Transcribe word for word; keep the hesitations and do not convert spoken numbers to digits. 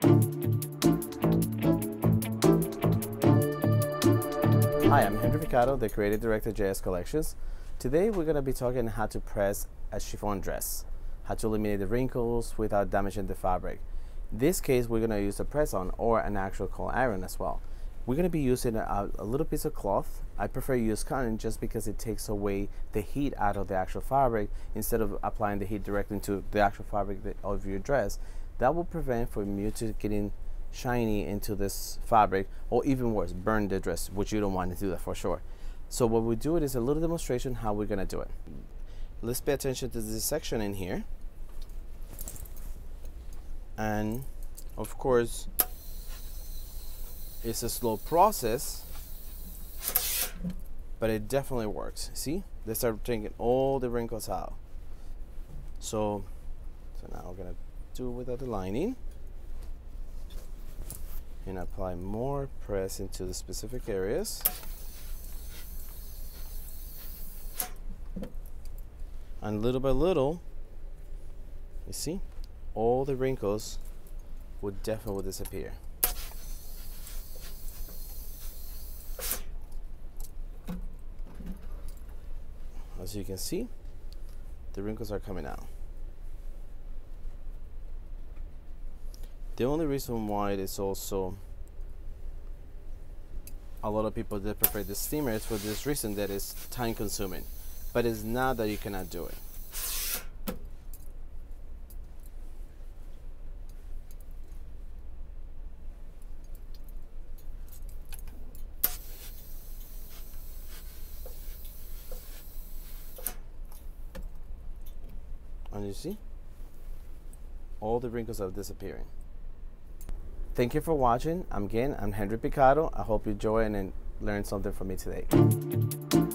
Hi, I'm Henry Picado, the creative director at J S Collections. Today we're going to be talking how to press a chiffon dress, how to eliminate the wrinkles without damaging the fabric. In this case, we're going to use a press-on or an actual cold iron as well. We're going to be using a, a little piece of cloth. I prefer use cotton just because it takes away the heat out of the actual fabric instead of applying the heat directly into the actual fabric of your dress. That will prevent from you to getting shiny into this fabric, or even worse, burn the dress, which you don't want to do that for sure. So what we do is a little demonstration how we're gonna do it. Let's pay attention to this section in here, and of course it's a slow process, but it definitely works. See, they start taking all the wrinkles out. So, so now we're gonna do without the lining, and apply more press into the specific areas and little by little, you see, all the wrinkles would definitely disappear. As you can see, the wrinkles are coming out. The only reason why it is also a lot of people that prefer the steamer is for this reason, that it's time consuming, but it's not that you cannot do it. And you see, all the wrinkles are disappearing. Thank you for watching. I'm again, I'm Henry Picado. I hope you enjoy and learn something from me today.